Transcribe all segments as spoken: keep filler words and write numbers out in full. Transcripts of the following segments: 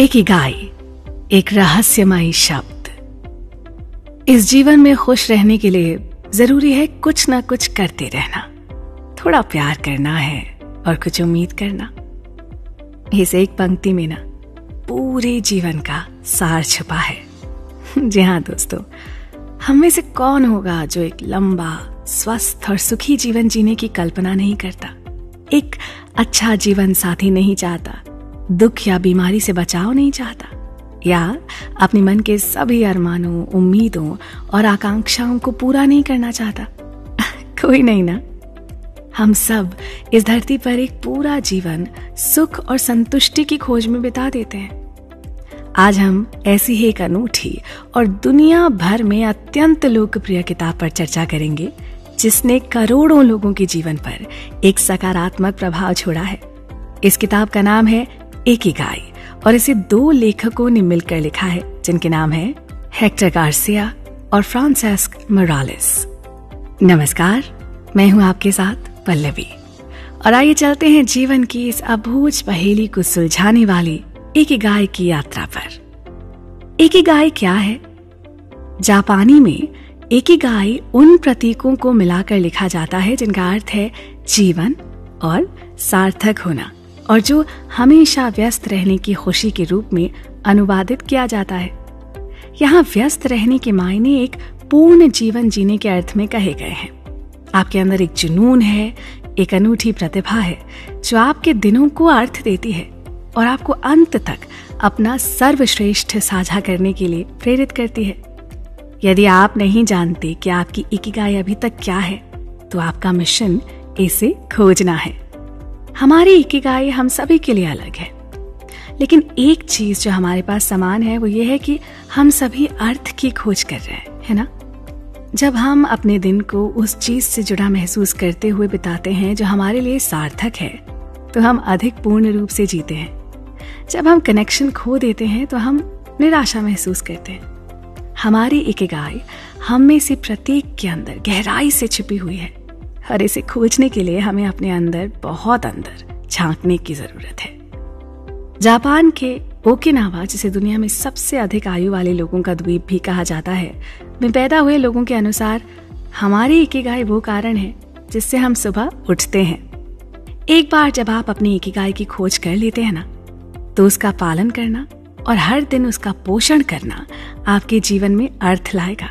Ikigai, एक रहस्यमयी शब्द। इस जीवन में खुश रहने के लिए जरूरी है कुछ ना कुछ करते रहना, थोड़ा प्यार करना है और कुछ उम्मीद करना। इस एक पंक्ति में ना पूरे जीवन का सार छुपा है। जी हाँ दोस्तों, हम में से कौन होगा जो एक लंबा, स्वस्थ और सुखी जीवन जीने की कल्पना नहीं करता, एक अच्छा जीवन साथी नहीं चाहता, दुख या बीमारी से बचाव नहीं चाहता, या अपने मन के सभी अरमानों, उम्मीदों और आकांक्षाओं को पूरा नहीं करना चाहता। कोई नहीं ना। हम सब इस धरती पर एक पूरा जीवन सुख और संतुष्टि की खोज में बिता देते हैं। आज हम ऐसी ही एक अनूठी और दुनिया भर में अत्यंत लोकप्रिय किताब पर चर्चा करेंगे, जिसने करोड़ों लोगों के जीवन पर एक सकारात्मक प्रभाव छोड़ा है। इस किताब का नाम है इकिगाई और इसे दो लेखकों ने मिलकर लिखा है, जिनके नाम है हेक्टर गार्सिया और फ्रांसेस्क मरालेस। नमस्कार, मैं हूं आपके साथ पल्लवी, और आइए चलते हैं जीवन की इस अबूझ पहेली को सुलझाने वाली इकिगाई की यात्रा पर। इकिगाई क्या है? जापानी में इकिगाई उन प्रतीकों को मिलाकर लिखा जाता है जिनका अर्थ है जीवन और सार्थक होना, और जो हमेशा व्यस्त रहने की खुशी के रूप में अनुवादित किया जाता है। यहाँ व्यस्त रहने के मायने एक पूर्ण जीवन जीने के अर्थ में कहे गए हैं। आपके अंदर एक जुनून है, एक अनूठी प्रतिभा है जो आपके दिनों को अर्थ देती है और आपको अंत तक अपना सर्वश्रेष्ठ साझा करने के लिए प्रेरित करती है। यदि आप नहीं जानते कि आपकी इकिगाई अभी तक क्या है, तो आपका मिशन इसे खोजना है। हमारी इकिगाई हम सभी के लिए अलग है, लेकिन एक चीज जो हमारे पास समान है वो ये है कि हम सभी अर्थ की खोज कर रहे हैं, है ना? जब हम अपने दिन को उस चीज से जुड़ा महसूस करते हुए बिताते हैं जो हमारे लिए सार्थक है, तो हम अधिक पूर्ण रूप से जीते हैं। जब हम कनेक्शन खो देते हैं तो हम निराशा महसूस करते हैं। हमारी इकिगाई हम में से प्रत्येक के अंदर गहराई से छिपी हुई है, और इसे खोजने के लिए हमें अपने अंदर, बहुत अंदर झांकने की जरूरत है। जापान के ओकिनावा, जिसे दुनिया में सबसे अधिक आयु वाले लोगों का द्वीप भी कहा जाता है, में पैदा हुए लोगों के अनुसार हमारी इकिगाई वो कारण है जिससे हम सुबह उठते हैं। एक बार जब आप अपनी इकिगाई की खोज कर लेते हैं ना, तो उसका पालन करना और हर दिन उसका पोषण करना आपके जीवन में अर्थ लाएगा।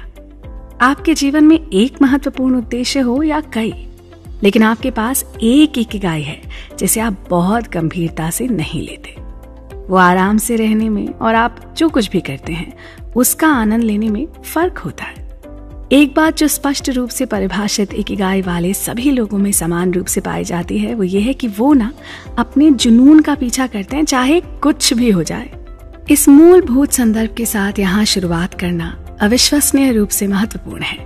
आपके जीवन में एक महत्वपूर्ण उद्देश्य हो या कई, लेकिन आपके पास एक इकिगाई है जिसे आप बहुत गंभीरता से नहीं लेते। वो आराम से रहने में और आप जो कुछ भी करते हैं उसका आनंद लेने में फर्क होता है। एक बात जो स्पष्ट रूप से परिभाषित इकिगाई वाले सभी लोगों में समान रूप से पाई जाती है वो ये है कि वो ना अपने जुनून का पीछा करते हैं, चाहे कुछ भी हो जाए। इस मूलभूत संदर्भ के साथ यहाँ शुरुआत करना अविश्वसनीय रूप से महत्वपूर्ण है।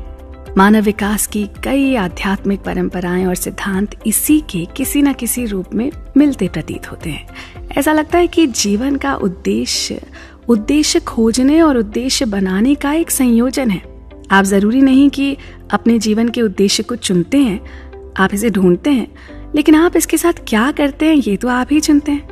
मानव विकास की कई आध्यात्मिक परंपराएं और सिद्धांत इसी के किसी न किसी रूप में मिलते प्रतीत होते हैं। ऐसा लगता है कि जीवन का उद्देश्य उद्देश्य खोजने और उद्देश्य बनाने का एक संयोजन है। आप जरूरी नहीं कि अपने जीवन के उद्देश्य को चुनते हैं, आप इसे ढूंढते हैं, लेकिन आप इसके साथ क्या करते हैं ये तो आप ही चुनते हैं।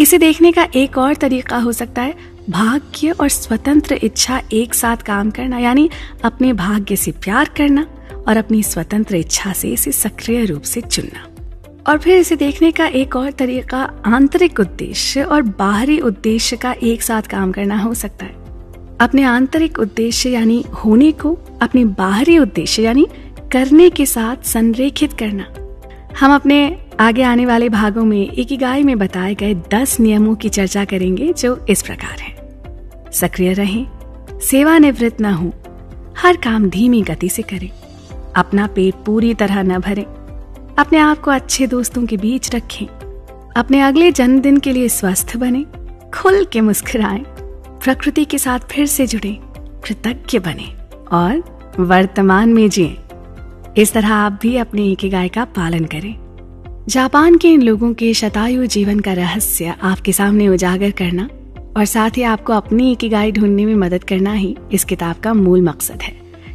इसे देखने का एक और तरीका हो सकता है भाग्य और स्वतंत्र इच्छा एक साथ काम करना, यानी अपने भाग्य से प्यार करना और अपनी स्वतंत्र इच्छा से इसे सक्रिय रूप से चुनना। और फिर इसे देखने का एक और तरीका आंतरिक उद्देश्य और बाहरी उद्देश्य का एक साथ काम करना हो सकता है। अपने आंतरिक उद्देश्य यानी होने को अपने बाहरी उद्देश्य यानी करने के साथ संरेखित करना। हम अपने आगे आने वाले भागों में इकिगाई में बताए गए दस नियमों की चर्चा करेंगे जो इस प्रकार हैं। सक्रिय रहें, सेवानिवृत्त न हों, हर काम धीमी गति से करें, अपना पेट पूरी तरह न भरें, अपने आप को अच्छे दोस्तों के बीच रखें, अपने अगले जन्मदिन के लिए स्वस्थ बनें, खुल के मुस्कुराएं, प्रकृति के साथ फिर से जुड़ें, कृतज्ञ बनें और वर्तमान में जिएं। इस तरह आप भी अपने इकिगाई का पालन करें। जापान के इन लोगों के शतायु जीवन का रहस्य आपके सामने उजागर करना और साथ ही आपको अपनी इकिगाई ढूंढने में मदद करना ही इस किताब का मूल मकसद है,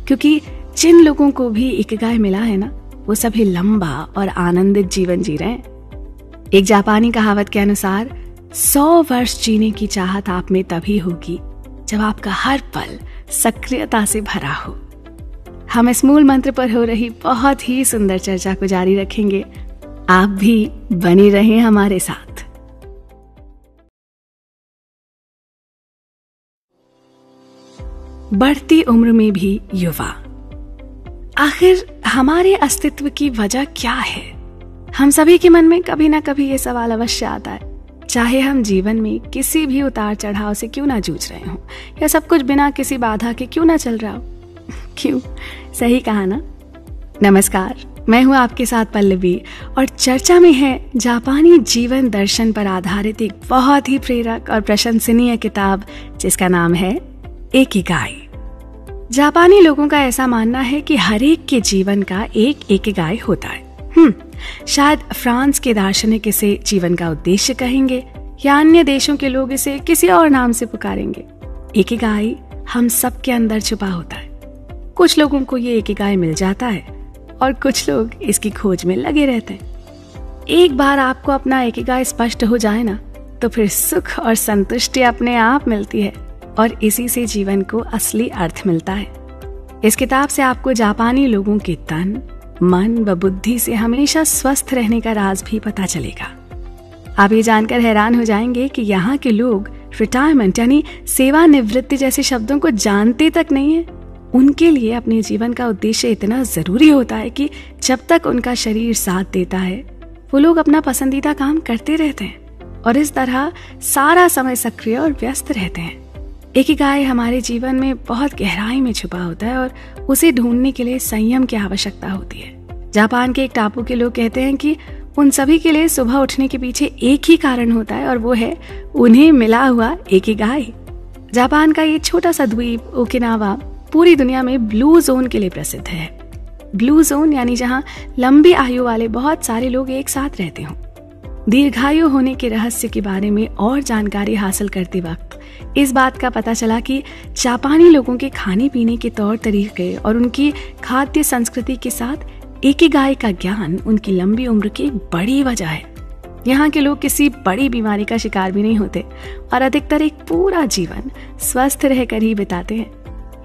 क्योंकि जिन लोगों को भी इकिगाई मिला है ना, वो सभी लंबा और आनंदित जीवन जी रहे हैं। एक जापानी कहावत के अनुसार सौ वर्ष जीने की चाहत आप में तभी होगी जब आपका हर पल सक्रियता से भरा हो। हम इस मूल मंत्र पर हो रही बहुत ही सुंदर चर्चा को जारी रखेंगे। आप भी बने रहें हमारे साथ। बढ़ती उम्र में भी युवा। आखिर हमारे अस्तित्व की वजह क्या है? हम सभी के मन में कभी ना कभी ये सवाल अवश्य आता है, चाहे हम जीवन में किसी भी उतार चढ़ाव से क्यों ना जूझ रहे हों या सब कुछ बिना किसी बाधा के क्यों ना चल रहा हो। क्यों? सही कहा ना। नमस्कार, मैं हूं आपके साथ पल्लवी और चर्चा में है जापानी जीवन दर्शन पर आधारित एक बहुत ही प्रेरक और प्रशंसनीय किताब जिसका नाम है इकिगाई। जापानी लोगों का ऐसा मानना है कि हरेक के जीवन का एक इकिगाई होता है। हम्म शायद फ्रांस के दार्शनिक इसे जीवन का उद्देश्य कहेंगे या अन्य देशों के लोग इसे किसी और नाम से पुकारेंगे। इकिगाई हम सब के अंदर छुपा होता है। कुछ लोगों को ये इकिगाई मिल जाता है और कुछ लोग इसकी खोज में लगे रहते हैं। एक बार आपको अपना इकिगाई स्पष्ट हो जाए ना, तो फिर सुख और संतुष्टि अपने आप मिलती है और इसी से जीवन को असली अर्थ मिलता है। इस किताब से आपको जापानी लोगों के तन, मन व बुद्धि से हमेशा स्वस्थ रहने का राज भी पता चलेगा। आप ये जानकर हैरान हो जाएंगे कि यहाँ के लोग रिटायरमेंट यानी सेवानिवृत्ति जैसे शब्दों को जानते तक नहीं है। उनके लिए अपने जीवन का उद्देश्य इतना जरूरी होता है कि जब तक उनका शरीर साथ देता है वो लोग अपना पसंदीदा काम करते रहते हैं और इस तरह सारा समय सक्रिय और व्यस्त रहते हैं। इकिगाई हमारे जीवन में बहुत गहराई में छुपा होता है और उसे ढूंढने के लिए संयम की आवश्यकता होती है। जापान के एक टापू के लोग कहते हैं कि उन सभी के लिए सुबह उठने के पीछे एक ही कारण होता है और वो है उन्हें मिला हुआ इकिगाई। जापान का ये छोटा सा द्वीप ओकिनावा पूरी दुनिया में ब्लू जोन के लिए प्रसिद्ध है। ब्लू जोन यानी जहाँ लंबी आयु वाले बहुत सारे लोग एक साथ रहते हों। दीर्घायु होने के रहस्य के बारे में और जानकारी हासिल करते वक्त इस बात का पता चला कि जापानी लोगों के खाने पीने के तौर तरीके और उनकी खाद्य संस्कृति के साथ इकिगाई का ज्ञान उनकी लंबी उम्र की एक बड़ी वजह है। यहाँ के लोग किसी बड़ी बीमारी का शिकार भी नहीं होते और अधिकतर एक पूरा जीवन स्वस्थ रहकर ही बिताते हैं।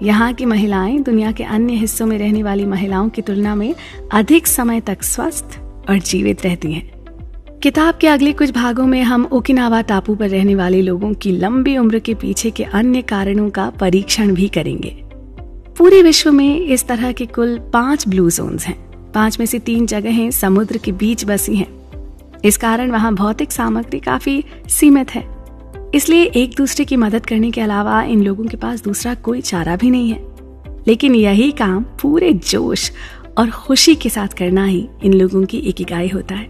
यहाँ की महिलाएं दुनिया के अन्य हिस्सों में रहने वाली महिलाओं की तुलना में अधिक समय तक स्वस्थ और जीवित रहती हैं। किताब के अगले कुछ भागों में हम ओकिनावा टापू पर रहने वाले लोगों की लंबी उम्र के पीछे के अन्य कारणों का परीक्षण भी करेंगे। पूरे विश्व में इस तरह के कुल पांच ब्लू जोन्स हैं। पांच में से तीन जगहें समुद्र के बीच बसी हैं। इस कारण वहाँ भौतिक सामग्री काफी सीमित है, इसलिए एक दूसरे की मदद करने के अलावा इन लोगों के पास दूसरा कोई चारा भी नहीं है। लेकिन यही काम पूरे जोश और खुशी के साथ करना ही इन लोगों की इकिगाई होता है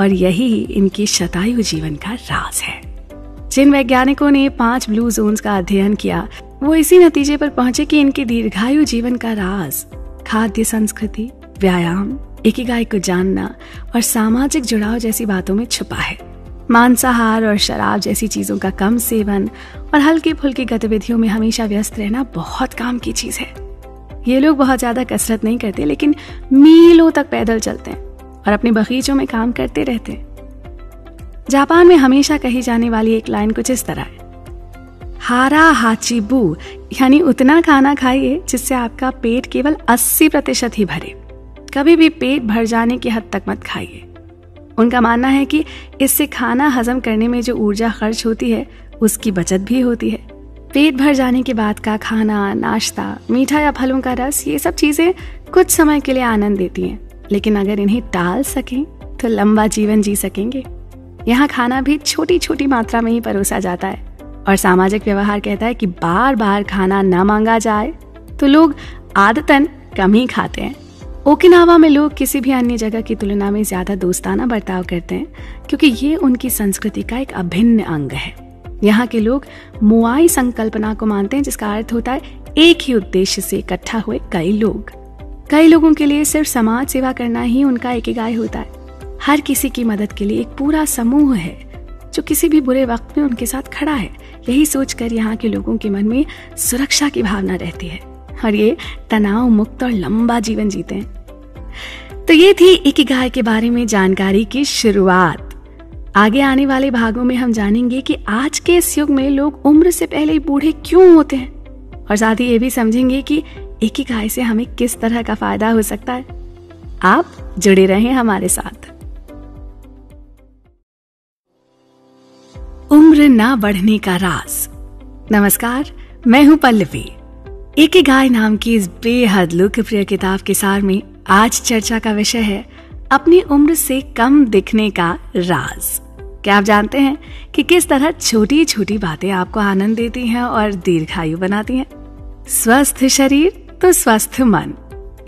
और यही इनके शतायु जीवन का राज है। जिन वैज्ञानिकों ने पांच ब्लू जोन्स का अध्ययन किया वो इसी नतीजे पर पहुंचे कि इनके दीर्घायु जीवन का राज खाद्य संस्कृति, व्यायाम, इकिगाई को जानना और सामाजिक जुड़ाव जैसी बातों में छुपा है। मांसाहार और शराब जैसी चीजों का कम सेवन और हल्की फुल्की गतिविधियों में हमेशा व्यस्त रहना बहुत काम की चीज है। ये लोग बहुत ज्यादा कसरत नहीं करते, लेकिन मीलों तक पैदल चलते हैं और अपने बगीचों में काम करते रहते हैं। जापान में हमेशा कही जाने वाली एक लाइन कुछ इस तरह है, हारा हाचीबू यानी उतना खाना खाइए जिससे आपका पेट केवल अस्सी प्रतिशत ही भरे। कभी भी पेट भर जाने की हद तक मत खाइए। उनका मानना है कि इससे खाना हजम करने में जो ऊर्जा खर्च होती है उसकी बचत भी होती है। पेट भर जाने के बाद का खाना, नाश्ता, मीठा या फलों का रस, ये सब चीजें कुछ समय के लिए आनंद देती हैं, लेकिन अगर इन्हें टाल सकें तो लंबा जीवन जी सकेंगे। यहाँ खाना भी छोटी छोटी मात्रा में ही परोसा जाता है और सामाजिक व्यवहार कहता है कि बार बार खाना न मांगा जाए, तो लोग आदतन कम ही खाते हैं। ओकिनावा में लोग किसी भी अन्य जगह की तुलना में ज्यादा दोस्ताना बर्ताव करते हैं क्योंकि ये उनकी संस्कृति का एक अभिन्न अंग है। यहाँ के लोग मुआई संकल्पना को मानते हैं, जिसका अर्थ होता है एक ही उद्देश्य से इकट्ठा हुए कई लोग। कई लोगों के लिए सिर्फ समाज सेवा करना ही उनका इकिगाई होता है। हर किसी की मदद के लिए एक पूरा समूह है जो किसी भी बुरे वक्त में उनके साथ खड़ा है। यही सोचकर यहाँ के लोगों के मन में सुरक्षा की भावना रहती है और ये तनाव मुक्त और लंबा जीवन जीते हैं। तो ये थी इकिगाई के बारे में जानकारी की शुरुआत। आगे आने वाले भागों में हम जानेंगे कि आज के इस युग में लोग उम्र से पहले ही बूढ़े क्यों होते हैं, और साथ ही ये भी समझेंगे कि इकिगाई से हमें किस तरह का फायदा हो सकता है। आप जुड़े रहें हमारे साथ। उम्र ना बढ़ने का राज। नमस्कार, मैं हूं पल्लवी। इकिगाई नाम की इस बेहद लोकप्रिय किताब के सार में आज चर्चा का विषय है अपनी उम्र से कम दिखने का राज। क्या आप जानते हैं कि किस तरह छोटी छोटी बातें आपको आनंद देती हैं और दीर्घायु बनाती हैं? स्वस्थ शरीर तो स्वस्थ मन।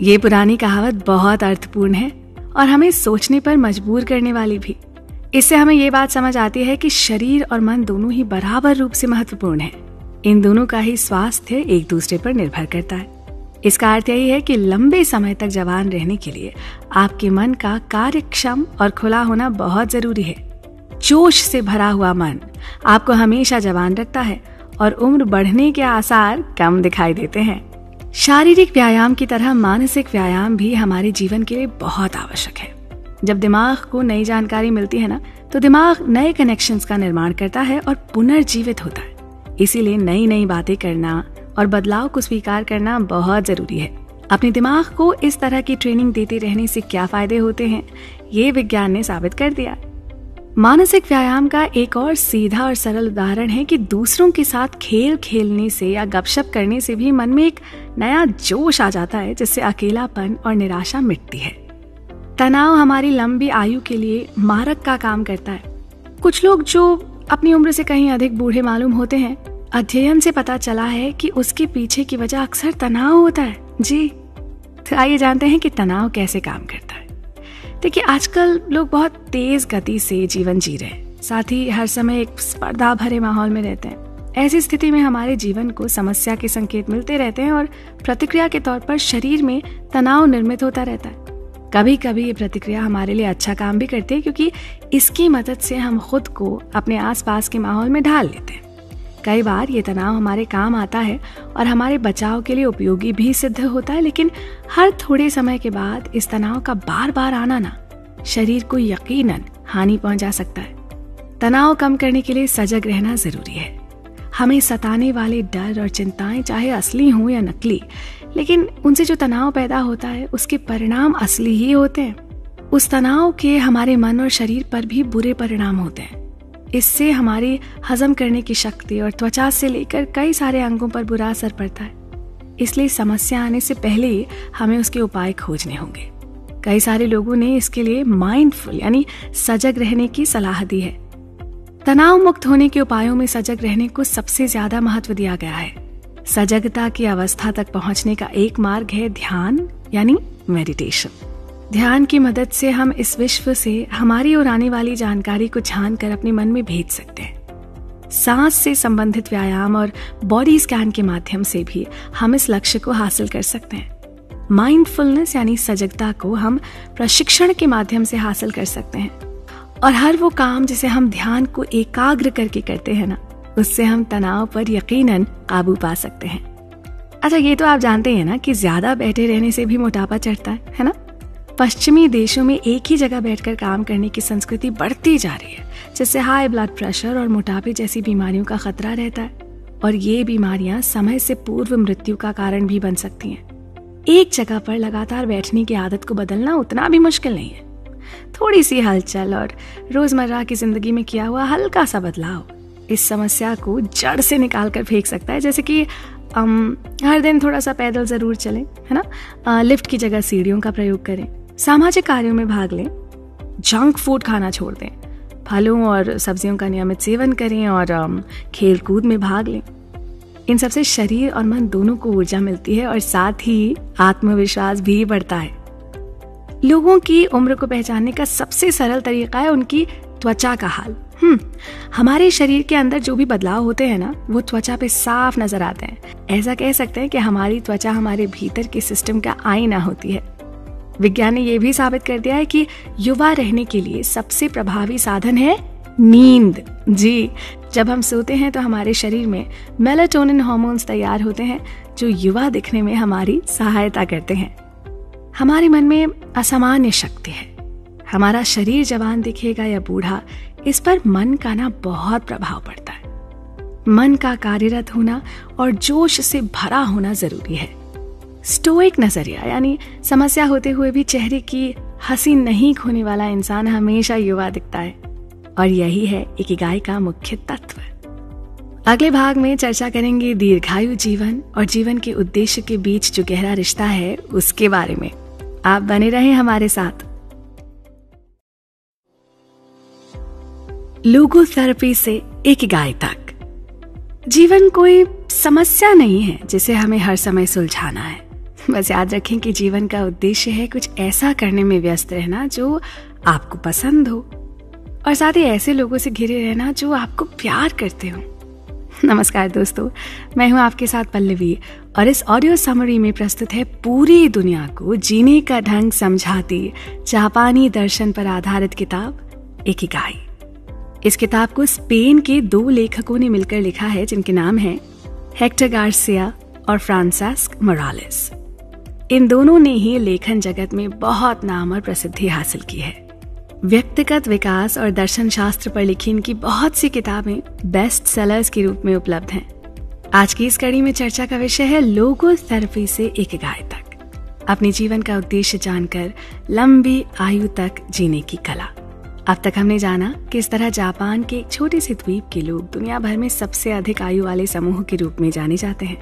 ये पुरानी कहावत बहुत अर्थपूर्ण है और हमें सोचने पर मजबूर करने वाली भी। इससे हमें ये बात समझ आती है कि शरीर और मन दोनों ही बराबर रूप से महत्वपूर्ण है। इन दोनों का ही स्वास्थ्य एक दूसरे पर निर्भर करता है। इसका अर्थ यही है कि लंबे समय तक जवान रहने के लिए आपके मन का कार्यक्षम और खुला होना बहुत जरूरी है। जोश से भरा हुआ मन आपको हमेशा जवान रखता है और उम्र बढ़ने के आसार कम दिखाई देते हैं। शारीरिक व्यायाम की तरह मानसिक व्यायाम भी हमारे जीवन के लिए बहुत आवश्यक है। जब दिमाग को नई जानकारी मिलती है ना, तो दिमाग नए कनेक्शंस का निर्माण करता है और पुनर्जीवित होता है। इसीलिए नई नई बातें करना और बदलाव को स्वीकार करना बहुत जरूरी है। अपने दिमाग को इस तरह की ट्रेनिंग देते रहने से क्या फायदे होते हैं, ये विज्ञान ने साबित कर दिया। मानसिक व्यायाम का एक और सीधा और सरल उदाहरण है कि दूसरों के साथ खेल खेलने से या गपशप करने से भी मन में एक नया जोश आ जाता है, जिससे अकेलापन और निराशा मिटती है। तनाव हमारी लंबी आयु के लिए मारक का काम करता है। कुछ लोग जो अपनी उम्र से कहीं अधिक बूढ़े मालूम होते हैं, अध्ययन से पता चला है कि उसके पीछे की वजह अक्सर तनाव होता है। जी, तो आइए जानते हैं कि तनाव कैसे काम करता है। देखिए, आजकल लोग बहुत तेज गति से जीवन जी रहे हैं, साथ ही हर समय एक स्पर्धा भरे माहौल में रहते हैं। ऐसी स्थिति में हमारे जीवन को समस्या के संकेत मिलते रहते हैं और प्रतिक्रिया के तौर पर शरीर में तनाव निर्मित होता रहता है। कभी कभी ये प्रतिक्रिया हमारे लिए अच्छा काम भी करती है, क्योंकि इसकी मदद से हम खुद को अपने आसपास के माहौल में ढाल लेते हैं। कई बार ये तनाव हमारे काम आता है और हमारे बचाव के लिए उपयोगी भी सिद्ध होता है, लेकिन हर थोड़े समय के बाद इस तनाव का बार बार आना ना शरीर को यकीनन हानि पहुंचा सकता है। तनाव कम करने के लिए सजग रहना जरूरी है। हमें सताने वाले डर और चिंताएं, चाहे असली हों या नकली, लेकिन उनसे जो तनाव पैदा होता है उसके परिणाम असली ही होते हैं। उस तनाव के हमारे मन और शरीर पर भी बुरे परिणाम होते हैं। इससे हमारी हजम करने की शक्ति और त्वचा से लेकर कई सारे अंगों पर बुरा असर पड़ता है। इसलिए समस्या आने से पहले ही हमें उसके उपाय खोजने होंगे। कई सारे लोगों ने इसके लिए माइंडफुल यानी सजग रहने की सलाह दी है। तनाव मुक्त होने के उपायों में सजग रहने को सबसे ज्यादा महत्व दिया गया है। सजगता की अवस्था तक पहुंचने का एक मार्ग है ध्यान यानी मेडिटेशन। ध्यान की मदद से हम इस विश्व से हमारी ओर आने वाली जानकारी को छान कर अपने मन में भेज सकते हैं। सांस से संबंधित व्यायाम और बॉडी स्कैन के माध्यम से भी हम इस लक्ष्य को हासिल कर सकते हैं। माइंडफुलनेस यानी सजगता को हम प्रशिक्षण के माध्यम से हासिल कर सकते हैं, और हर वो काम जिसे हम ध्यान को एकाग्र करके करते हैं ना, उससे हम तनाव पर यकीनन काबू पा सकते हैं। अच्छा, ये तो आप जानते हैं ना कि ज्यादा बैठे रहने से भी मोटापा चढ़ता है, है ना? पश्चिमी देशों में एक ही जगह बैठकर काम करने की संस्कृति बढ़ती जा रही है, जिससे हाई ब्लड प्रेशर और मोटापे जैसी बीमारियों का खतरा रहता है, और ये बीमारियां समय से पूर्व मृत्यु का कारण भी बन सकती हैं। एक जगह पर लगातार बैठने की आदत को बदलना उतना भी मुश्किल नहीं है। थोड़ी सी हलचल और रोजमर्रा की जिंदगी में किया हुआ हल्का सा बदलाव इस समस्या को जड़ से निकाल कर फेंक सकता है। जैसे कि अम, हर दिन थोड़ा सा पैदल जरूर चलें, है ना? लिफ्ट की जगह सीढ़ियों का प्रयोग करें। सामाजिक कार्यों में भाग लें। जंक फूड खाना छोड़ दें। फलों और सब्जियों का नियमित सेवन करें और खेल कूद में भाग लें। इन सबसे शरीर और मन दोनों को ऊर्जा मिलती है और साथ ही आत्मविश्वास भी बढ़ता है। लोगों की उम्र को पहचानने का सबसे सरल तरीका है उनकी त्वचा का हाल। हम्म हमारे शरीर के अंदर जो भी बदलाव होते हैं ना, वो त्वचा पे साफ नजर आते हैं। ऐसा कह सकते हैं कि हमारी त्वचा हमारे भीतर के सिस्टम का आईना होती है। विज्ञान ने यह भी साबित कर दिया है कि युवा रहने के लिए सबसे प्रभावी साधन है नींद। जी, जब हम सोते हैं तो हमारे शरीर में मेलाटोनिन हार्मोन्स तैयार होते हैं, जो युवा दिखने में हमारी सहायता करते हैं। हमारे मन में असामान्य शक्ति है। हमारा शरीर जवान दिखेगा या बूढ़ा, इस पर मन का ना बहुत प्रभाव पड़ता है। मन का कार्यरत होना और जोश से भरा होना जरूरी है। स्टोइक नजरिया यानी समस्या होते हुए भी चेहरे की हंसी नहीं खोने वाला इंसान हमेशा युवा दिखता है, और यही है इकिगाई का मुख्य तत्व। अगले भाग में चर्चा करेंगे दीर्घायु जीवन और जीवन के उद्देश्य के बीच जो गहरा रिश्ता है उसके बारे में। आप बने रहें हमारे साथ। लोगोथेरेपी से इकिगाई तक जीवन कोई समस्या नहीं है जिसे हमें हर समय सुलझाना है। बस याद रखें कि जीवन का उद्देश्य है कुछ ऐसा करने में व्यस्त रहना जो आपको पसंद हो, और साथ ही ऐसे लोगों से घिरे रहना जो आपको प्यार करते हो। नमस्कार दोस्तों, मैं हूं आपके साथ पल्लवी, और इस ऑडियो समरी में प्रस्तुत है पूरी दुनिया को जीने का ढंग समझाती जापानी दर्शन पर आधारित किताब इकिगाई। इस किताब को स्पेन के दो लेखकों ने मिलकर लिखा है जिनके नाम हैं हेक्टर गार्सिया और फ्रांसेस्क मरालेस। इन दोनों ने ही लेखन जगत में बहुत नाम और प्रसिद्धि हासिल की है। व्यक्तिगत विकास और दर्शन शास्त्र पर लिखी इनकी बहुत सी किताबें बेस्ट सेलर्स के रूप में उपलब्ध हैं। आज की इस कड़ी में चर्चा का विषय है लोगोथेरेपी से इकिगाई तक, अपने जीवन का उद्देश्य जानकर लंबी आयु तक जीने की कला। अब तक हमने जाना कि इस तरह जापान के एक छोटे से द्वीप के लोग दुनिया भर में सबसे अधिक आयु वाले समूह के रूप में जाने जाते हैं।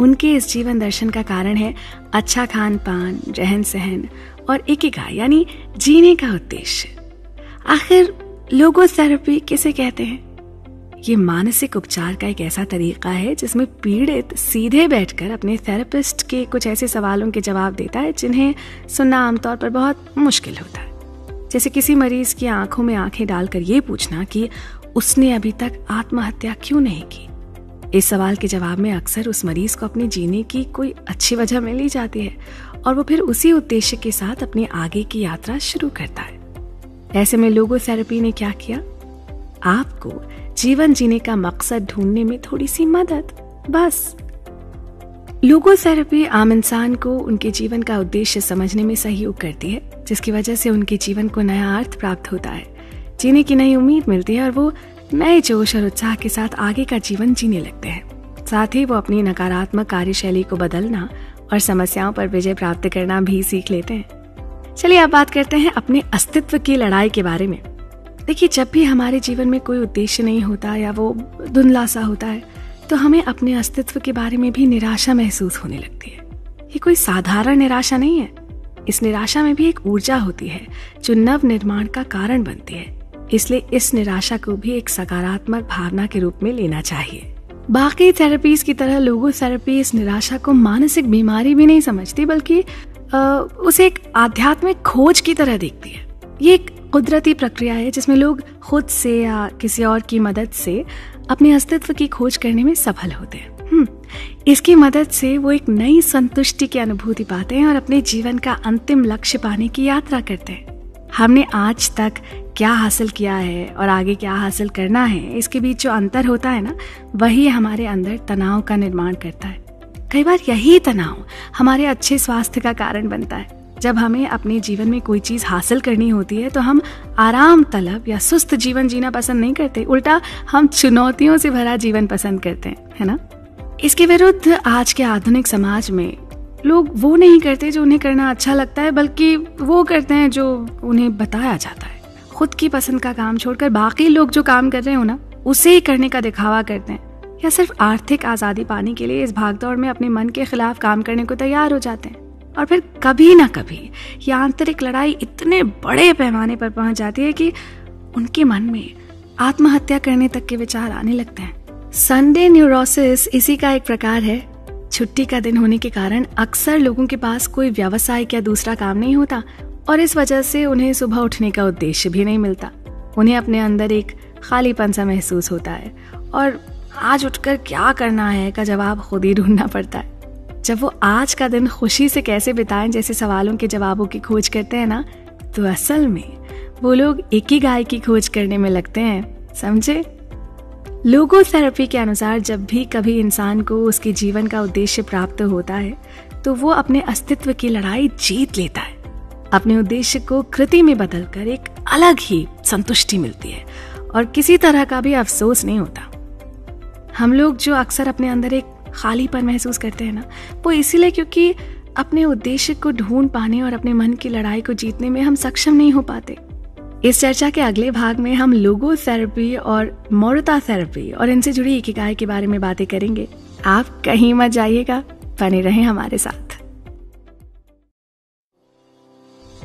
उनके इस जीवन दर्शन का कारण है अच्छा खान पान, रहन सहन और इकिगाई यानी जीने का उद्देश्य। आखिर लोगोथेरेपी किसे कहते हैं? ये मानसिक उपचार का एक ऐसा तरीका है जिसमें पीड़ित सीधे बैठकर अपने थेरेपिस्ट के कुछ ऐसे सवालों के जवाब देता है जिन्हें सुनना आमतौर पर बहुत मुश्किल होता है। जैसे किसी मरीज की आंखों में आंखें डालकर ये पूछना कि उसने अभी तक आत्महत्या क्यों नहीं की। इस सवाल के जवाब में अक्सर उस मरीज को अपने जीने की कोई अच्छी वजह मिल ही जाती है, और वो फिर उसी उद्देश्य के साथ अपने आगे की यात्रा शुरू करता है। ऐसे में लोगोथेरेपी ने क्या किया? आपको जीवन जीने का मकसद ढूंढने में थोड़ी सी मदद, बस। लोगोथेरेपी आम इंसान को उनके जीवन का उद्देश्य समझने में सहयोग करती है, जिसकी वजह से उनके जीवन को नया अर्थ प्राप्त होता है, जीने की नई उम्मीद मिलती है, और वो नए जोश और उत्साह के साथ आगे का जीवन जीने लगते हैं। साथ ही वो अपनी नकारात्मक कार्यशैली को बदलना और समस्याओं पर विजय प्राप्त करना भी सीख लेते हैं। चलिए अब बात करते हैं अपने अस्तित्व की लड़ाई के बारे में। देखिए, जब भी हमारे जीवन में कोई उद्देश्य नहीं होता या वो धुंधला सा होता है, तो हमें अपने अस्तित्व के बारे में भी निराशा महसूस होने लगती है। ये कोई साधारण निराशा नहीं है। इस निराशा में भी एक ऊर्जा होती है जो नव निर्माण का कारण बनती है, इसलिए इस निराशा को भी एक सकारात्मक भावना के रूप में लेना चाहिए। बाकी थेरेपीज की तरह लोगोथेरेपी इस निराशा को मानसिक बीमारी भी नहीं समझती, बल्कि उसे एक आध्यात्मिक खोज की तरह देखती है। ये एक कुदरती प्रक्रिया है जिसमें लोग खुद से या किसी और की मदद से अपने अस्तित्व की खोज करने में सफल होते हैं। इसकी मदद से वो एक नई संतुष्टि की अनुभूति पाते हैं और अपने जीवन का अंतिम लक्ष्य पाने की यात्रा करते हैं। हमने आज तक क्या हासिल किया है और आगे क्या हासिल करना है, इसके बीच जो अंतर होता है ना, वही हमारे अंदर तनाव का निर्माण करता है। कई बार यही तनाव हमारे अच्छे स्वास्थ्य का कारण बनता है। जब हमें अपने जीवन में कोई चीज़ हासिल करनी होती है तो हम आराम तलब या सुस्त जीवन जीना पसंद नहीं करते, उल्टा हम चुनौतियों से भरा जीवन पसंद करते हैं, है ना। इसके विरुद्ध आज के आधुनिक समाज में लोग वो नहीं करते जो उन्हें करना अच्छा लगता है, बल्कि वो करते हैं जो उन्हें बताया जाता है। खुद की पसंद का काम छोड़कर बाकी लोग जो काम कर रहे हो ना, उसे ही करने का दिखावा करते हैं, या सिर्फ आर्थिक आज़ादी पाने के लिए इस भागदौड़ में अपने मन के खिलाफ काम करने को तैयार हो जाते हैं। और फिर कभी ना कभी ये आंतरिक लड़ाई इतने बड़े पैमाने पर पहुंच जाती है कि उनके मन में आत्महत्या करने तक के विचार आने लगते हैं। सुंडे न्यूरोसिस इसी का एक प्रकार है। छुट्टी का दिन होने के कारण अक्सर लोगों के पास कोई व्यावसायिक या दूसरा काम नहीं होता, और इस वजह से उन्हें सुबह उठने का उद्देश्य भी नहीं मिलता। उन्हें अपने अंदर एक खालीपन सा महसूस होता है और आज उठकर क्या करना है का जवाब खुद ही ढूंढना पड़ता है। जब वो आज का दिन खुशी से कैसे बिताएं जैसे सवालों के जवाबों की खोज करते हैं ना, तो असल में वो लोग इकिगाई की खोज करने में लगते हैं, समझे। लोगोथेरेपी के अनुसार जब भी कभी इंसान को उसके जीवन का उद्देश्य प्राप्त होता है तो वो अपने अस्तित्व की लड़ाई जीत लेता है। अपने उद्देश्य को कृति में बदलकर एक अलग ही संतुष्टि मिलती है और किसी तरह का भी अफसोस नहीं होता। हम लोग जो अक्सर अपने अंदर एक खालीपन महसूस करते हैं ना, वो इसीलिए क्योंकि अपने उद्देश्य को ढूंढ पाने और अपने मन की लड़ाई को जीतने में हम सक्षम नहीं हो पाते। इस चर्चा के अगले भाग में हम लोगोथेरेपी और मोरीता थेरेपी और इनसे जुड़ी इकिगाई के बारे में बातें करेंगे। आप कहीं मत जाइएगा, बने रहें हमारे साथ।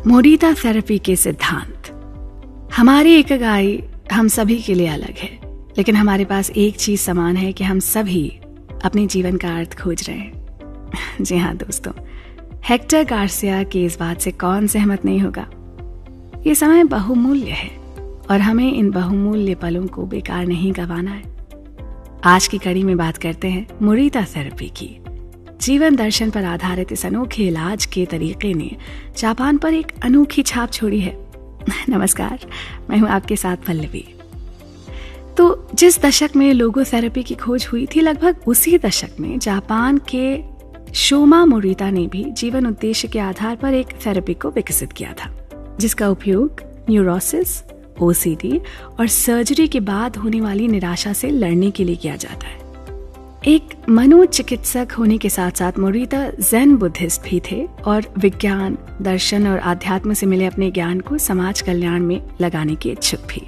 मोरीता थेरेपी के सिद्धांत। हमारी इकिगाई हम सभी के लिए अलग है, लेकिन हमारे पास एक चीज समान है कि हम सभी अपने जीवन का अर्थ खोज रहे हैं। जी हाँ दोस्तों, हेक्टर गार्सिया की इस बात से कौन सहमत नहीं होगा। ये समय बहुमूल्य है और हमें इन बहुमूल्य पलों को बेकार नहीं गंवाना है। आज की कड़ी में बात करते हैं मोरीता थेरेपी की। जीवन दर्शन पर आधारित इस अनोखे इलाज के तरीके ने जापान पर एक अनोखी छाप छोड़ी है। नमस्कार, मैं हूं आपके साथ पल्लवी। तो जिस दशक में लोगोथेरेपी की खोज हुई थी, लगभग उसी दशक में जापान के शोमा मोरीता ने भी जीवन उद्देश्य के आधार पर एक थेरेपी को विकसित किया था, जिसका उपयोग न्यूरोसिस, ओ सी डी और सर्जरी के बाद होने वाली निराशा से लड़ने के लिए किया जाता है। एक मनोचिकित्सक होने के साथ साथ मोरीता ज़ेन बुद्धिस्ट भी थे और विज्ञान, दर्शन और आध्यात्म से मिले अपने ज्ञान को समाज कल्याण में लगाने के इच्छुक भी।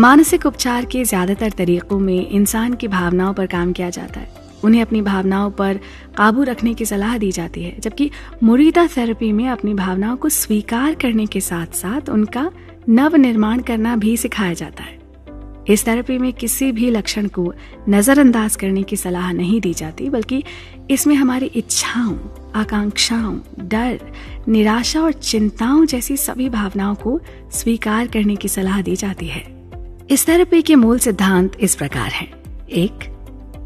मानसिक उपचार के ज्यादातर तरीकों में इंसान की भावनाओं पर काम किया जाता है, उन्हें अपनी भावनाओं पर काबू रखने की सलाह दी जाती है, जबकि मोरीता थेरेपी में अपनी भावनाओं को स्वीकार करने के साथ साथ उनका नवनिर्माण करना भी सिखाया जाता है। इस थेरेपी में किसी भी लक्षण को नजरअंदाज करने की सलाह नहीं दी जाती, बल्कि इसमें हमारी इच्छाओं, आकांक्षाओं, डर, निराशा और चिंताओं जैसी सभी भावनाओं को स्वीकार करने की सलाह दी जाती है। इस थेरेपी के मूल सिद्धांत इस प्रकार हैं। एक,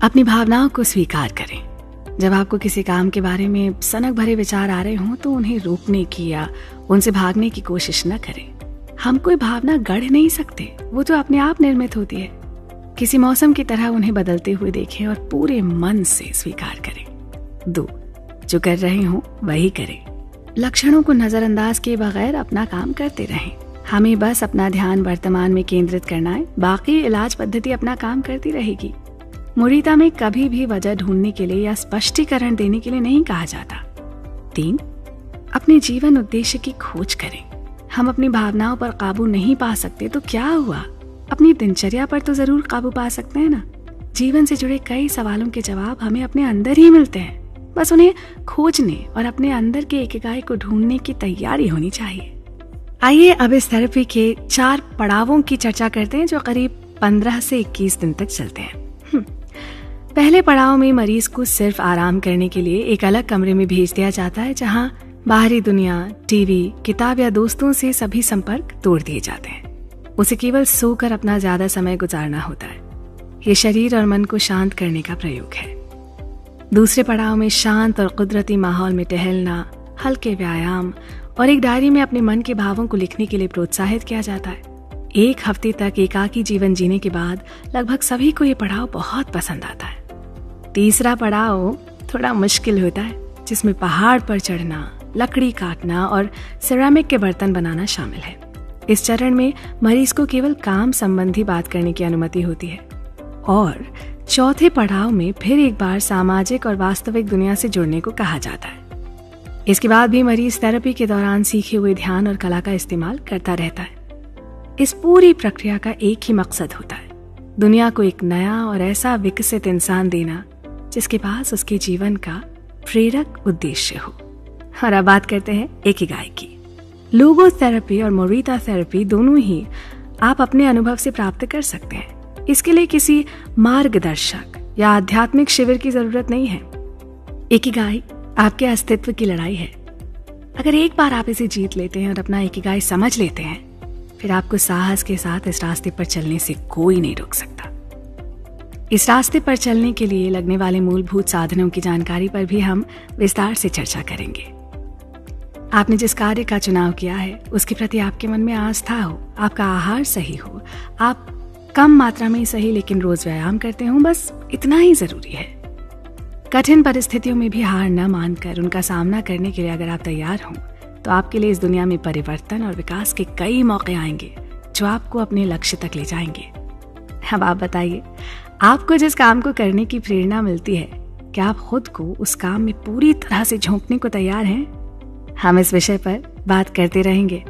अपनी भावनाओं को स्वीकार करें। जब आपको किसी काम के बारे में सनक भरे विचार आ रहे हों तो उन्हें रोकने की या उनसे भागने की कोशिश न करें। हम कोई भावना गढ़ नहीं सकते, वो तो अपने आप निर्मित होती है। किसी मौसम की तरह उन्हें बदलते हुए देखें और पूरे मन से स्वीकार करें। दो, जो कर रहे हो वही करें। लक्षणों को नजरअंदाज किए बगैर अपना काम करते रहें। हमें बस अपना ध्यान वर्तमान में केंद्रित करना है, बाकी इलाज पद्धति अपना काम करती रहेगी। मोरीता में कभी भी वजह ढूंढने के लिए या स्पष्टीकरण देने के लिए नहीं कहा जाता। तीन, अपने जीवन उद्देश्य की खोज करें। हम अपनी भावनाओं पर काबू नहीं पा सकते तो क्या हुआ, अपनी दिनचर्या पर तो जरूर काबू पा सकते हैं ना। जीवन से जुड़े कई सवालों के जवाब हमें अपने अंदर ही मिलते हैं, बस उन्हें खोजने और अपने अंदर के इकिगाई को ढूंढने की तैयारी होनी चाहिए। आइए अब इस थेरेपी के चार पड़ावों की चर्चा करते हैं, जो करीब पंद्रह से इक्कीस दिन तक चलते हैं। पहले पड़ाव में मरीज को सिर्फ आराम करने के लिए एक अलग कमरे में भेज दिया जाता है, जहाँ बाहरी दुनिया, टीवी, किताब या दोस्तों से सभी संपर्क तोड़ दिए जाते हैं। उसे केवल सोकर अपना ज्यादा समय गुजारना होता है। ये शरीर और मन को शांत करने का प्रयोग है। दूसरे पड़ाव में शांत और कुदरती माहौल में टहलना, हल्के व्यायाम और एक डायरी में अपने मन के भावों को लिखने के लिए प्रोत्साहित किया जाता है। एक हफ्ते तक एकाकी जीवन जीने के बाद लगभग सभी को ये पड़ाव बहुत पसंद आता है। तीसरा पड़ाव थोड़ा मुश्किल होता है, जिसमें पहाड़ पर चढ़ना, लकड़ी काटना और सिरेमिक के बर्तन बनाना शामिल है। इस चरण में मरीज को केवल काम संबंधी बात करने की अनुमति होती है। और चौथे पड़ाव में फिर एक बार सामाजिक और वास्तविक दुनिया से जुड़ने को कहा जाता है। इसके बाद भी मरीज थेरेपी के दौरान सीखे हुए ध्यान और कला का इस्तेमाल करता रहता है। इस पूरी प्रक्रिया का एक ही मकसद होता है, दुनिया को एक नया और ऐसा विकसित इंसान देना जिसके पास उसके जीवन का प्रेरक उद्देश्य हो। और अब बात करते हैं इकिगाई की। लोगोथेरेपी और मोरीता थेरेपी दोनों ही आप अपने अनुभव से प्राप्त कर सकते हैं। इसके लिए किसी मार्गदर्शक या आध्यात्मिक शिविर की जरूरत नहीं है। इकिगाई आपके अस्तित्व की लड़ाई है। अगर एक बार आप इसे जीत लेते हैं और अपना इकिगाई समझ लेते हैं, फिर आपको साहस के साथ इस रास्ते पर चलने से कोई नहीं रोक सकता। इस रास्ते पर चलने के लिए लगने वाले मूलभूत साधनों की जानकारी पर भी हम विस्तार से चर्चा करेंगे। आपने जिस कार्य का चुनाव किया है, उसके प्रति आपके मन में आस्था हो, आपका आहार सही हो, आप कम मात्रा में सही लेकिन रोज व्यायाम करते हो, बस इतना ही जरूरी है। कठिन परिस्थितियों में भी हार न मानकर उनका सामना करने के लिए अगर आप तैयार हो, तो आपके लिए इस दुनिया में परिवर्तन और विकास के कई मौके आएंगे, जो आपको अपने लक्ष्य तक ले जाएंगे। अब आप बताइए, आपको जिस काम को करने की प्रेरणा मिलती है, क्या आप खुद को उस काम में पूरी तरह से झोंकने को तैयार हैं? हम इस विषय पर बात करते रहेंगे,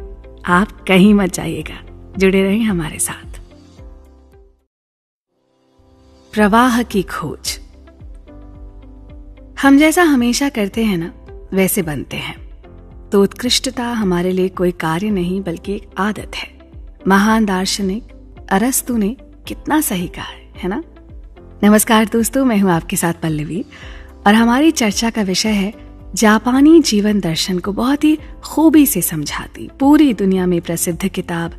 आप कहीं मत जाइएगा, जुड़े रहें हमारे साथ। प्रवाह की खोज। हम जैसा हमेशा करते हैं ना, वैसे बनते हैं। तो उत्कृष्टता हमारे लिए कोई कार्य नहीं बल्कि एक आदत है। महान दार्शनिक अरस्तु ने कितना सही कहा है, है ना? नमस्कार दोस्तों, मैं हूं आपके साथ पल्लवी, और हमारी चर्चा का विषय है जापानी जीवन दर्शन को बहुत ही खूबी से समझाती पूरी दुनिया में प्रसिद्ध किताब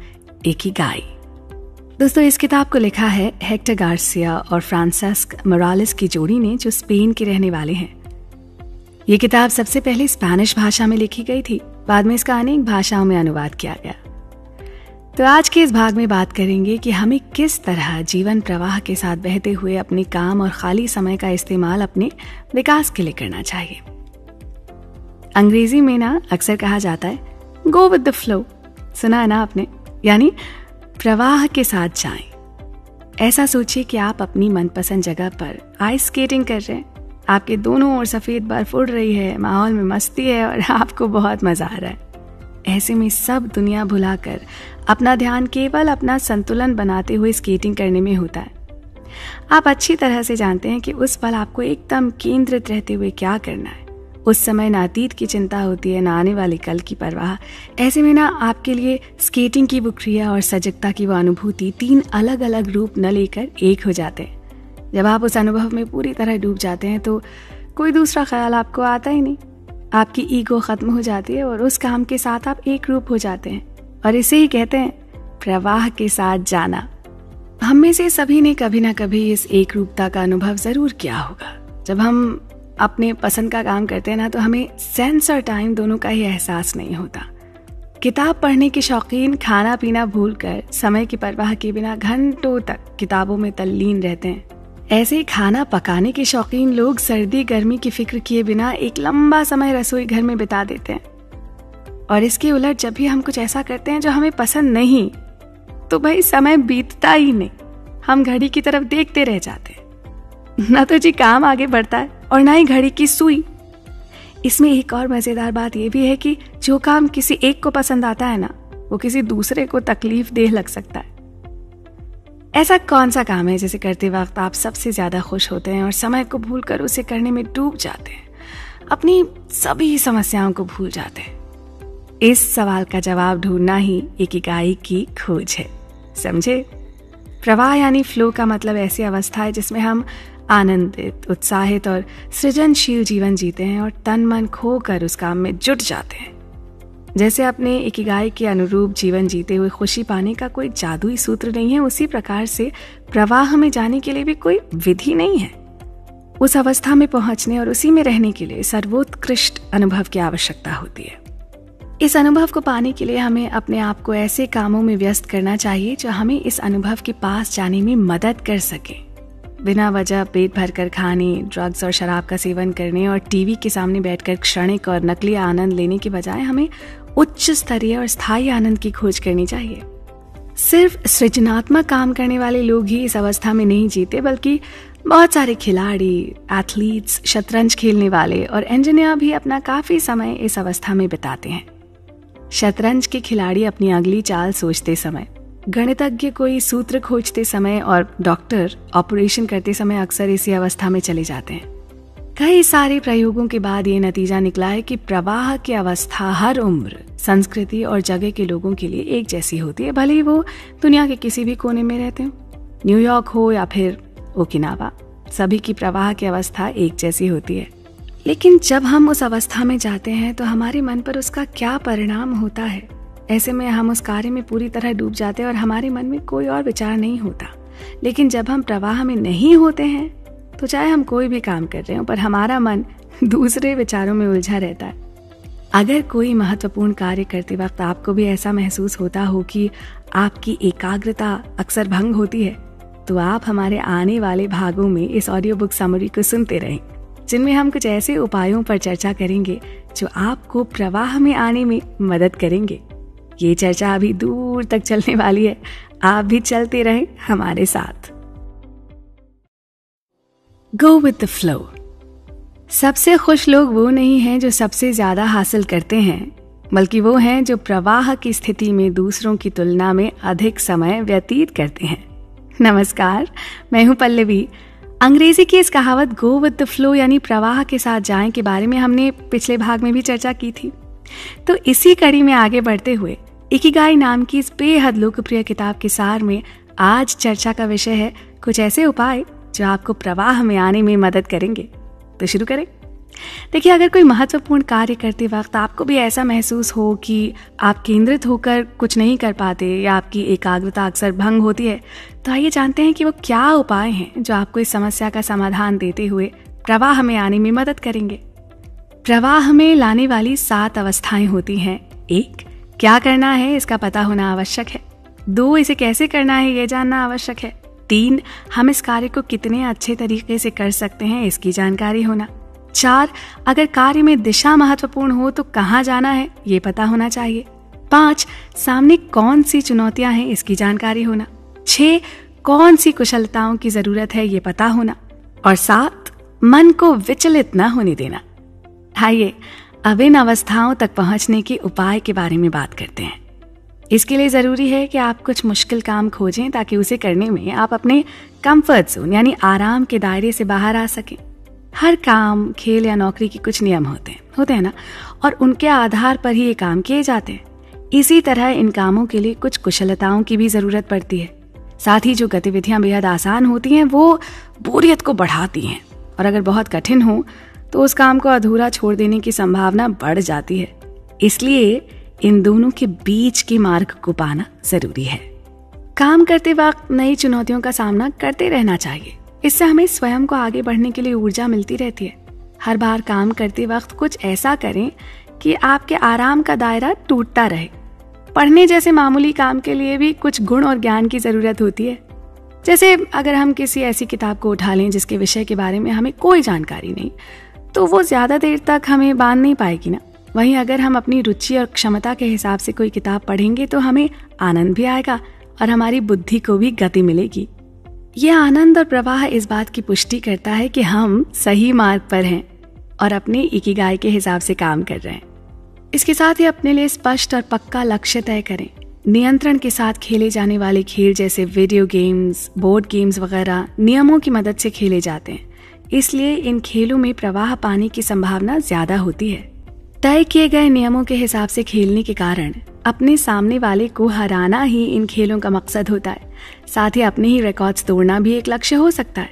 इकिगाई। दोस्तों, इस किताब को लिखा है हेक्टर गार्सिया और फ्रांसेस्क मरालेस की जोड़ी ने, जो स्पेन के रहने वाले हैं। ये किताब सबसे पहले स्पेनिश भाषा में लिखी गई थी, बाद में इसका अनेक भाषाओं में अनुवाद किया गया। तो आज के इस भाग में बात करेंगे कि हमें किस तरह जीवन प्रवाह के साथ बहते हुए अपने काम और खाली समय का इस्तेमाल अपने विकास के लिए करना चाहिए। अंग्रेजी में ना अक्सर कहा जाता है गो विद द फ्लो, सुना है ना आपने, यानी प्रवाह के साथ जाएं। ऐसा सोचिए कि आप अपनी मनपसंद जगह पर आइस स्केटिंग कर रहे हैं, आपके दोनों ओर सफेद बर्फ उड़ रही है, माहौल में मस्ती है और आपको बहुत मजा आ रहा है। ऐसे में सब दुनिया भुलाकर अपना ध्यान केवल अपना संतुलन बनाते हुए स्केटिंग करने में होता है। आप अच्छी तरह से जानते हैं कि उस पल आपको एकदम केंद्रित रहते हुए क्या करना है। उस समय ना अतीत की चिंता होती है, ना आने वाले कल की परवाह। ऐसे में ना आपके लिए स्केटिंग की प्रक्रिया और सजगता की वो अनुभूति तीन अलग अलग रूप न लेकर एक हो जाते हैं। जब आप उस अनुभव में पूरी तरह डूब जाते हैं तो कोई दूसरा ख्याल आपको आता ही नहीं। आपकी ईगो खत्म हो जाती है और उस काम के साथ आप एक रूप हो जाते हैं, और इसे ही कहते हैं प्रवाह के साथ जाना। हम में से सभी ने कभी ना कभी इस एक रूपता का अनुभव जरूर किया होगा। जब हम अपने पसंद का काम करते हैं ना, तो हमें सेंस और टाइम दोनों का ही एहसास नहीं होता। किताब पढ़ने के शौकीन खाना पीना भूलकर समय की परवाह किए बिना घंटों तक किताबों में तल्लीन रहते हैं। ऐसे खाना पकाने के शौकीन लोग सर्दी गर्मी की फिक्र किए बिना एक लंबा समय रसोई घर में बिता देते हैं। और इसके उलट जब भी हम कुछ ऐसा करते हैं जो हमें पसंद नहीं, तो भाई समय बीतता ही नहीं, हम घड़ी की तरफ देखते रह जाते हैं। ना तो जी काम आगे बढ़ता है और ना ही घड़ी की सुई। इसमें एक और मजेदार बात यह भी है कि जो काम किसी एक को पसंद आता है ना, वो किसी दूसरे को तकलीफ देह लग सकता है। ऐसा कौन सा काम है जिसे करते वक्त आप सबसे ज्यादा खुश होते हैं और समय को भूलकर उसे करने में डूब जाते हैं, अपनी सभी समस्याओं को भूल जाते हैं? इस सवाल का जवाब ढूंढना ही इकिगाई की खोज है, समझे? प्रवाह यानी फ्लो का मतलब ऐसी अवस्था है जिसमें हम आनंदित, उत्साहित और सृजनशील जीवन जीते हैं और तन मन खोकर उस काम में जुट जाते हैं। जैसे अपने इकिगाई के अनुरूप जीवन जीते हुए खुशी पाने का कोई जादुई सूत्र नहीं है, उसी प्रकार से प्रवाह में जाने के लिए भी कोई विधि नहीं है। उस अवस्था में पहुंचने और उसी में रहने के लिए सर्वोत्कृष्ट अनुभव की आवश्यकता होती है। इस अनुभव को पाने के लिए हमें अपने आप को ऐसे कामों में व्यस्त करना चाहिए जो हमें इस अनुभव के पास जाने में मदद कर सके। बिना वजह पेट भर कर खाने, ड्रग्स और शराब का सेवन करने और टीवी के सामने बैठकर क्षणिक और नकली आनंद लेने के बजाय हमें उच्च स्तरीय और स्थायी आनंद की खोज करनी चाहिए। सिर्फ सृजनात्मक काम करने वाले लोग ही इस अवस्था में नहीं जीते, बल्कि बहुत सारे खिलाड़ी, एथलीट्स, शतरंज खेलने वाले और इंजीनियर भी अपना काफी समय इस अवस्था में बिताते हैं। शतरंज के खिलाड़ी अपनी अगली चाल सोचते समय, गणितज्ञ कोई सूत्र खोजते समय और डॉक्टर ऑपरेशन करते समय अक्सर इसी अवस्था में चले जाते हैं। कई सारे प्रयोगों के बाद ये नतीजा निकला है कि प्रवाह की अवस्था हर उम्र, संस्कृति और जगह के लोगों के लिए एक जैसी होती है, भले ही वो दुनिया के किसी भी कोने में रहते हो। न्यूयॉर्क हो या फिर ओकिनावा, सभी की प्रवाह की अवस्था एक जैसी होती है। लेकिन जब हम उस अवस्था में जाते हैं तो हमारे मन पर उसका क्या परिणाम होता है। ऐसे में हम उस कार्य में पूरी तरह डूब जाते हैं और हमारे मन में कोई और विचार नहीं होता। लेकिन जब हम प्रवाह में नहीं होते हैं, तो चाहे हम कोई भी काम कर रहे हो, पर हमारा मन दूसरे विचारों में उलझा रहता है। अगर कोई महत्वपूर्ण कार्य करते वक्त आपको भी ऐसा महसूस होता हो कि आपकी एकाग्रता अक्सर भंग होती है, तो आप हमारे आने वाले भागों में इस ऑडियो बुक समरी को सुनते रहें, जिनमें हम कुछ ऐसे उपायों पर चर्चा करेंगे जो आपको प्रवाह में आने में मदद करेंगे। ये चर्चा अभी दूर तक चलने वाली है, आप भी चलते रहें हमारे साथ। Go with the flow. सबसे खुश लोग वो नहीं हैं जो सबसे ज्यादा हासिल करते हैं, बल्कि वो हैं जो प्रवाह की स्थिति में दूसरों की तुलना में अधिक समय व्यतीत करते हैं। नमस्कार, मैं हूं पल्लवी। अंग्रेजी की इस कहावत गो विद द फ्लो यानी प्रवाह के साथ जाएं के बारे में हमने पिछले भाग में भी चर्चा की थी। तो इसी कड़ी में आगे बढ़ते हुए इकिगाई नाम की इस बेहद लोकप्रिय किताब के सार में आज चर्चा का विषय है कुछ ऐसे उपाय जो आपको प्रवाह में आने में मदद करेंगे। तो शुरू करें। देखिए, अगर कोई महत्वपूर्ण कार्य करते वक्त आपको भी ऐसा महसूस हो कि आप केंद्रित होकर कुछ नहीं कर पाते या आपकी एकाग्रता अक्सर भंग होती है, तो आइए जानते हैं कि वो क्या उपाय हैं जो आपको इस समस्या का समाधान देते हुए प्रवाह में आने में मदद करेंगे। प्रवाह में लाने वाली सात अवस्थाएं होती हैं। एक, क्या करना है इसका पता होना आवश्यक है। दो, इसे कैसे करना है ये जानना आवश्यक है। तीन, हम इस कार्य को कितने अच्छे तरीके से कर सकते हैं इसकी जानकारी होना। चार, अगर कार्य में दिशा महत्वपूर्ण हो तो कहाँ जाना है ये पता होना चाहिए। पाँच, सामने कौन सी चुनौतियां हैं इसकी जानकारी होना। छः, कौन सी कुशलताओं की जरूरत है ये पता होना। और सात, मन को विचलित न होने देना। आइए अब इन अवस्थाओं तक पहुंचने के उपाय के बारे में बात करते हैं। इसके लिए ज़रूरी है कि आप कुछ मुश्किल काम खोजें ताकि उसे करने में आप अपने कंफर्ट जोन यानी आराम के दायरे से बाहर आ सकें। हर काम, खेल या नौकरी के कुछ नियम होते हैं होते हैं ना, और उनके आधार पर ही ये काम किए जाते हैं। इसी तरह इन कामों के लिए कुछ कुशलताओं की भी ज़रूरत पड़ती है। साथ ही जो गतिविधियां बेहद आसान होती हैं वो बोरियत को बढ़ाती हैं, और अगर बहुत कठिन हो तो उस काम को अधूरा छोड़ देने की संभावना बढ़ जाती है। इसलिए इन दोनों के बीच के मार्ग को पाना जरूरी है। काम करते वक्त नई चुनौतियों का सामना करते रहना चाहिए। इससे हमें स्वयं को आगे बढ़ने के लिए ऊर्जा मिलती रहती है। हर बार काम करते वक्त कुछ ऐसा करें कि आपके आराम का दायरा टूटता रहे। पढ़ने जैसे मामूली काम के लिए भी कुछ गुण और ज्ञान की जरूरत होती है। जैसे अगर हम किसी ऐसी किताब को उठा लें जिसके विषय के बारे में हमें कोई जानकारी नहीं, तो वो ज्यादा देर तक हमें बांध नहीं पाएगी ना। वहीं अगर हम अपनी रुचि और क्षमता के हिसाब से कोई किताब पढ़ेंगे तो हमें आनंद भी आएगा और हमारी बुद्धि को भी गति मिलेगी। ये आनंद और प्रवाह इस बात की पुष्टि करता है कि हम सही मार्ग पर हैं और अपने इकिगाई के हिसाब से काम कर रहे हैं। इसके साथ ही अपने लिए स्पष्ट और पक्का लक्ष्य तय करें। नियंत्रण के साथ खेले जाने वाले खेल जैसे वीडियो गेम्स, बोर्ड गेम्स वगैरह नियमों की मदद से खेले जाते हैं, इसलिए इन खेलों में प्रवाह पाने की संभावना ज्यादा होती है। तय किए गए नियमों के हिसाब से खेलने के कारण अपने सामने वाले को हराना ही इन खेलों का मकसद होता है। साथ ही अपने ही रिकॉर्ड्स तोड़ना भी एक लक्ष्य हो सकता है।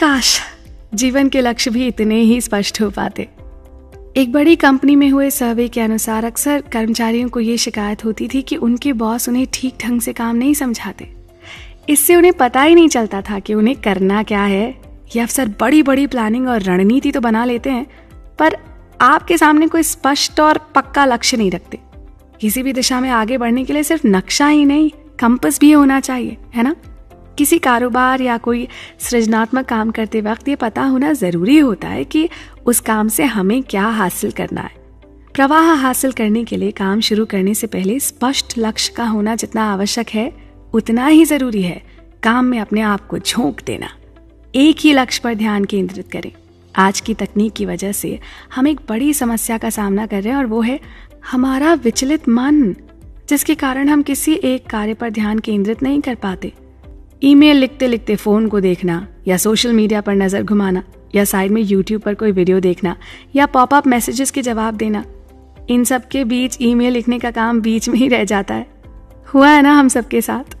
काश जीवन के लक्ष्य भी इतने ही स्पष्ट हो पाते। एक बड़ी कंपनी में हुए सर्वे के अनुसार अक्सर कर्मचारियों को ये शिकायत होती थी कि उनके बॉस उन्हें ठीक ढंग से काम नहीं समझाते। इससे उन्हें पता ही नहीं चलता था कि उन्हें करना क्या है। ये अक्सर बड़ी बड़ी प्लानिंग और रणनीति तो बना लेते हैं, पर आपके सामने कोई स्पष्ट और पक्का लक्ष्य नहीं रखते। किसी भी दिशा में आगे बढ़ने के लिए सिर्फ नक्शा ही नहीं, कंपास भी होना चाहिए, है ना। किसी कारोबार या कोई सृजनात्मक काम करते वक्त ये पता होना जरूरी होता है कि उस काम से हमें क्या हासिल करना है। प्रवाह हासिल करने के लिए काम शुरू करने से पहले स्पष्ट लक्ष्य का होना जितना आवश्यक है उतना ही जरूरी है काम में अपने आप को झोंक देना। एक ही लक्ष्य पर ध्यान केंद्रित करें। आज की तकनीक की वजह से हम एक बड़ी समस्या का सामना कर रहे हैं, और वो है हमारा विचलित मन, जिसके कारण हम किसी एक कार्य पर ध्यान केंद्रित नहीं कर पाते। ईमेल लिखते लिखते फोन को देखना, या सोशल मीडिया पर नजर घुमाना, या साइड में यूट्यूब पर कोई वीडियो देखना, या पॉपअप मैसेजेस के जवाब देना, इन सब के बीच ईमेल लिखने का काम बीच में ही रह जाता है। हुआ है ना हम सबके साथ।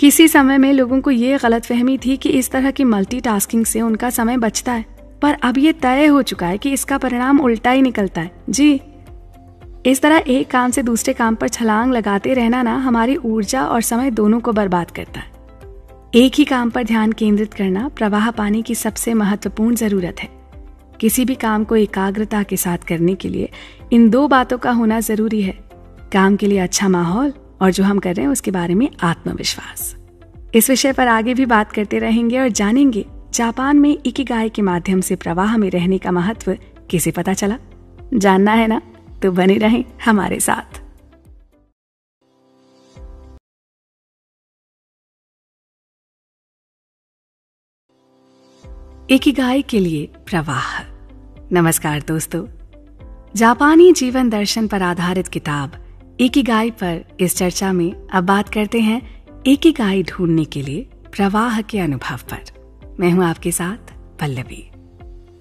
किसी समय में लोगों को ये गलतफहमी थी कि इस तरह की मल्टीटास्किंग से उनका समय बचता है, पर अब ये तय हो चुका है कि इसका परिणाम उल्टा ही निकलता है। जी, इस तरह एक काम से दूसरे काम पर छलांग लगाते रहना ना हमारी ऊर्जा और समय दोनों को बर्बाद करता है। एक ही काम पर ध्यान केंद्रित करना प्रवाह पाने की सबसे महत्वपूर्ण जरूरत है। किसी भी काम को एकाग्रता के साथ करने के लिए इन दो बातों का होना जरूरी है, काम के लिए अच्छा माहौल और जो हम कर रहे हैं उसके बारे में आत्मविश्वास। इस विषय पर आगे भी बात करते रहेंगे और जानेंगे जापान में इकिगाई के माध्यम से प्रवाह में रहने का महत्व किसे पता चला। जानना है ना, तो बने रहें हमारे साथ। इकिगाई के लिए प्रवाह। नमस्कार दोस्तों, जापानी जीवन दर्शन पर आधारित किताब इकिगाई पर इस चर्चा में अब बात करते हैं इकिगाई ढूंढने के लिए प्रवाह के अनुभव पर। मैं हूं आपके साथ Pallavi.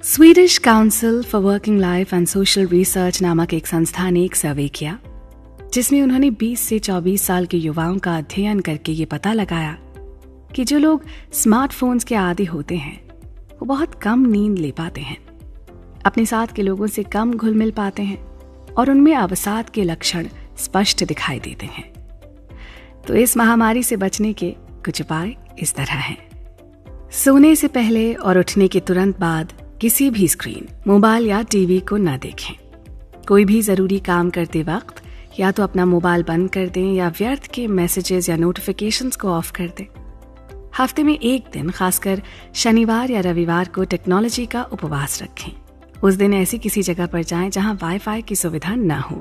Swedish council for working life and social research नामक एक संस्था ने एक सर्वे किया जिसमें उन्होंने बीस से चौबीस साल के युवाओं का अध्ययन करके ये पता लगाया कि जो लोग स्मार्टफोन्स के आदी होते हैं वो बहुत कम नींद ले पाते हैं, अपने साथ के लोगों से कम घुल मिल पाते हैं और उनमें अवसाद के लक्षण स्पष्ट दिखाई देते हैं। तो इस महामारी से बचने के कुछ उपाय इस तरह हैं। सोने से पहले और उठने के तुरंत बाद किसी भी स्क्रीन, मोबाइल या टीवी को न देखें। कोई भी जरूरी काम करते वक्त या तो अपना मोबाइल बंद कर दें या व्यर्थ के मैसेजेस या नोटिफिकेशंस को ऑफ कर दें। हफ्ते में एक दिन, खासकर शनिवार या रविवार को टेक्नोलॉजी का उपवास रखें। उस दिन ऐसी किसी जगह पर जाएं जहां वाईफाई की सुविधा ना हो।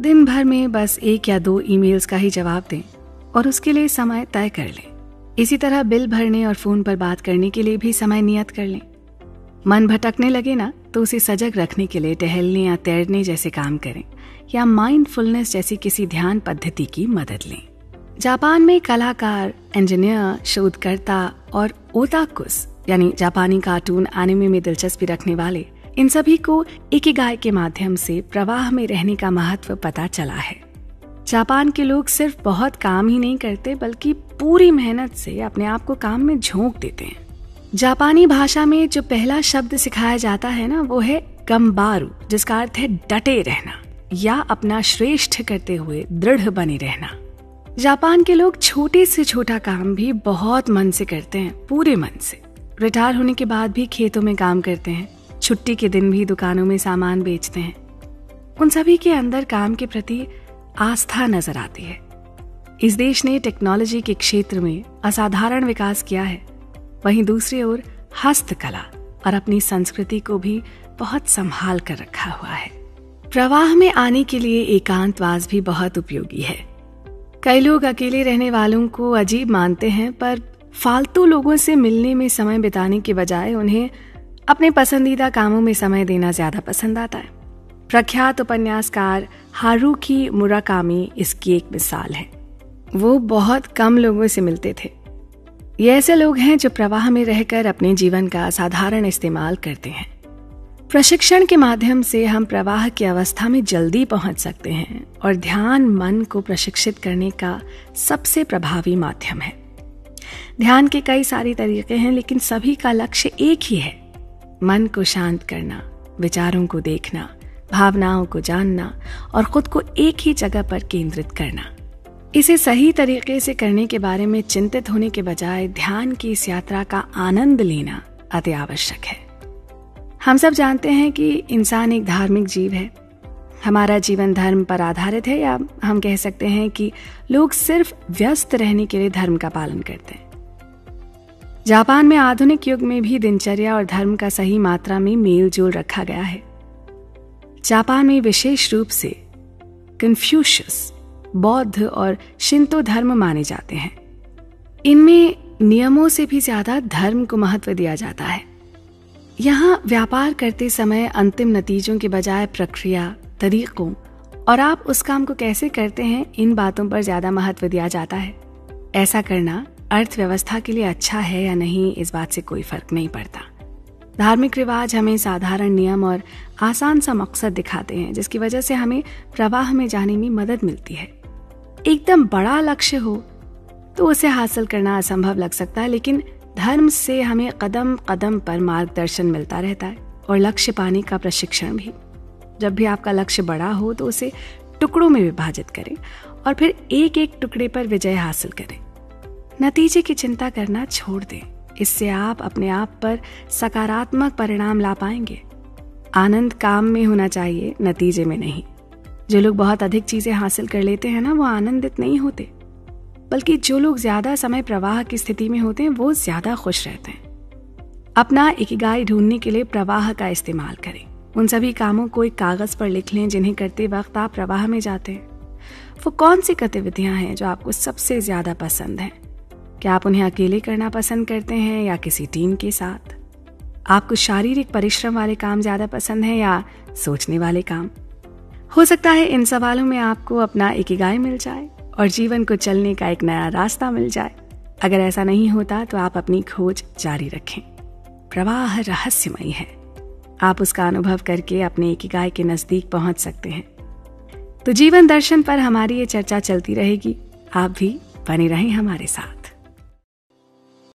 दिन भर में बस एक या दो ईमेल्स का ही जवाब दें और उसके लिए समय तय कर लें। इसी तरह बिल भरने और फोन पर बात करने के लिए भी समय नियत कर लें। मन भटकने लगे ना तो उसे सजग रखने के लिए टहलने या तैरने जैसे काम करें या माइंडफुलनेस जैसी किसी ध्यान पद्धति की मदद लें। जापान में कलाकार, इंजीनियर, शोधकर्ता और ओताकुस यानी जापानी कार्टून एनिमे में दिलचस्पी रखने वाले इन सभी को इकिगाई के माध्यम से प्रवाह में रहने का महत्व पता चला है। जापान के लोग सिर्फ बहुत काम ही नहीं करते बल्कि पूरी मेहनत से अपने आप को काम में झोंक देते हैं। जापानी भाषा में जो पहला शब्द सिखाया जाता है ना वो है गम्बारु, जिसका अर्थ है डटे रहना या अपना श्रेष्ठ करते हुए दृढ़ बने रहना। जापान के लोग छोटे से छोटा काम भी बहुत मन से करते हैं, पूरे मन से। रिटायर होने के बाद भी खेतों में काम करते हैं, छुट्टी के दिन भी दुकानों में सामान बेचते हैं। उन सभी के अंदर काम के प्रति आस्था नजर आती है। इस देश ने टेक्नोलॉजी के क्षेत्र में असाधारण विकास किया है, वहीं दूसरी ओर हस्तकला और अपनी संस्कृति को भी बहुत संभाल कर रखा हुआ है। प्रवाह में आने के लिए एकांतवास भी बहुत उपयोगी है। कई लोग अकेले रहने वालों को अजीब मानते हैं, पर फालतू लोगों से मिलने में समय बिताने के बजाय उन्हें अपने पसंदीदा कामों में समय देना ज्यादा पसंद आता है। प्रख्यात उपन्यासकार हारुकी मुराकामी इसकी एक मिसाल है। वो बहुत कम लोगों से मिलते थे। ये ऐसे लोग हैं जो प्रवाह में रहकर अपने जीवन का असाधारण इस्तेमाल करते हैं। प्रशिक्षण के माध्यम से हम प्रवाह की अवस्था में जल्दी पहुंच सकते हैं और ध्यान मन को प्रशिक्षित करने का सबसे प्रभावी माध्यम है। ध्यान के कई सारे तरीके हैं, लेकिन सभी का लक्ष्य एक ही है, मन को शांत करना, विचारों को देखना, भावनाओं को जानना और खुद को एक ही जगह पर केंद्रित करना। इसे सही तरीके से करने के बारे में चिंतित होने के बजाय ध्यान की इस यात्रा का आनंद लेना अति आवश्यक है। हम सब जानते हैं कि इंसान एक धार्मिक जीव है। हमारा जीवन धर्म पर आधारित है, या हम कह सकते हैं कि लोग सिर्फ व्यस्त रहने के लिए धर्म का पालन करते हैं। जापान में आधुनिक युग में भी दिनचर्या और धर्म का सही मात्रा में मेल जोल रखा गया है। जापान में विशेष रूप से कन्फ्यूशियस, बौद्ध और शिंतो धर्म माने जाते हैं। इनमें नियमों से भी ज्यादा धर्म को महत्व दिया जाता है। यहाँ व्यापार करते समय अंतिम नतीजों के बजाय प्रक्रिया, तरीकों और आप उस काम को कैसे करते हैं, इन बातों पर ज्यादा महत्व दिया जाता है। ऐसा करना अर्थव्यवस्था के लिए अच्छा है या नहीं, इस बात से कोई फर्क नहीं पड़ता। धार्मिक रिवाज हमें साधारण नियम और आसान सा मकसद दिखाते हैं, जिसकी वजह से हमें प्रवाह में जाने में मदद मिलती है। एकदम बड़ा लक्ष्य हो तो उसे हासिल करना असंभव लग सकता है, लेकिन धर्म से हमें कदम कदम पर मार्गदर्शन मिलता रहता है और लक्ष्य पाने का प्रशिक्षण भी। जब भी आपका लक्ष्य बड़ा हो तो उसे टुकड़ों में विभाजित करें और फिर एक एक टुकड़े पर विजय हासिल करें। नतीजे की चिंता करना छोड़ दें, इससे आप अपने आप पर सकारात्मक परिणाम ला पाएंगे। आनंद काम में होना चाहिए, नतीजे में नहीं। जो लोग बहुत अधिक चीजें हासिल कर लेते हैं ना, वो आनंदित नहीं होते, बल्कि जो लोग ज्यादा समय प्रवाह की स्थिति में होते हैं वो ज्यादा खुश रहते हैं। अपना इकिगाई ढूंढने के लिए प्रवाह का इस्तेमाल करें। उन सभी कामों को एक कागज पर लिख लें जिन्हें करते वक्त आप प्रवाह में जाते हैं। वो कौन सी गतिविधियां हैं जो आपको सबसे ज्यादा पसंद है? क्या आप उन्हें अकेले करना पसंद करते हैं या किसी टीम के साथ? आपको शारीरिक परिश्रम वाले काम ज़्यादा पसंद है या सोचने वाले काम? हो सकता है इन सवालों में आपको अपना इकिगाई मिल जाए और जीवन को चलने का एक नया रास्ता मिल जाए। अगर ऐसा नहीं होता तो आप अपनी खोज जारी रखें। प्रवाह रहस्यमयी है, आप उसका अनुभव करके अपने इकिगाई के नज़दीक पहुंच सकते हैं। तो जीवन दर्शन पर हमारी ये चर्चा चलती रहेगी, आप भी बने रहें हमारे साथ।